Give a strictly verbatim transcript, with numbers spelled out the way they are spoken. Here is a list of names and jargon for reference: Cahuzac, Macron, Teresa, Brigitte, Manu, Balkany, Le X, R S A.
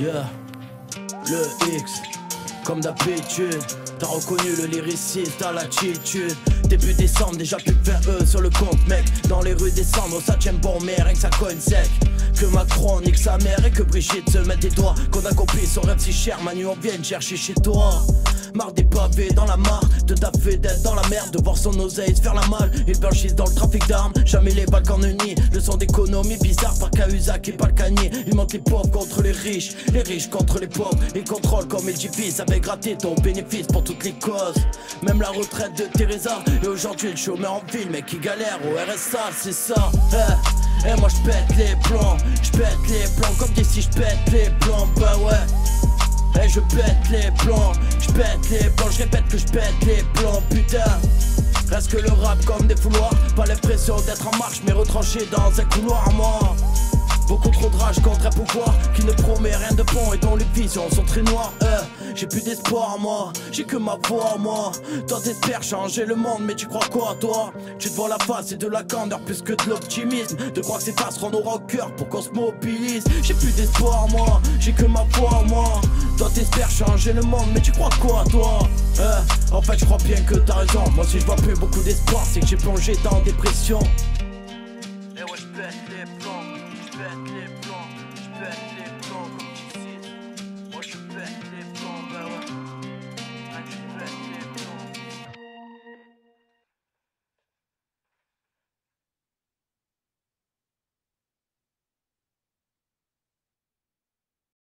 Yeah. Le X, comme d'habitude. T'as reconnu le lyriciste à l'attitude. Début décembre, déjà plus de vingt E sur le compte, mec. Dans les rues décembre, ça tient bon, mais rien que ça cogne sec. Que Macron nique sa mère et que Brigitte se mette des doigts. Qu'on accomplit son rêve si cher, Manu, on vient chercher chez toi. Marre des pavés dans la mare, de taper d'être dans la merde, de voir son oseille se faire la malle. Ils blanchissent dans le trafic d'armes, jamais les Balkany. Leçon d'économie bizarre par Cahuzac et Balkany. Ils montent les pauvres contre les riches, les riches contre les pauvres. Ils contrôlent comme ils divisent, avec raté ton bénéfice pour toutes les causes. Même la retraite de Teresa, et aujourd'hui le chômeur en ville, mec qui galère au R S A, c'est ça. Eh, eh moi je pète les plombs, je pète les plombs, comme d'ici je pète les plombs, bah ouais. Eh je pète les plombs, je pète les plombs, je répète que je pète les plombs, putain. Reste que le rap comme des fouloirs, pas l'impression d'être en marche mais retranché dans un couloir à mort. Beaucoup trop de rage contre un pouvoir qui ne promet rien de bon et dont les visions sont très noires. Eh, j'ai plus d'espoir moi, j'ai que ma voix moi. Toi t'espères changer le monde mais tu crois quoi toi? Tu te vois la face et de la candeur plus que de l'optimisme. De croire que ces faces rendront au cœur pour qu'on se mobilise. J'ai plus d'espoir moi, j'ai que ma voix moi. Toi t'espères changer le monde mais tu crois quoi toi? Eh, en fait je crois bien que t'as raison. Moi si je vois plus beaucoup d'espoir c'est que j'ai plongé dans dépression.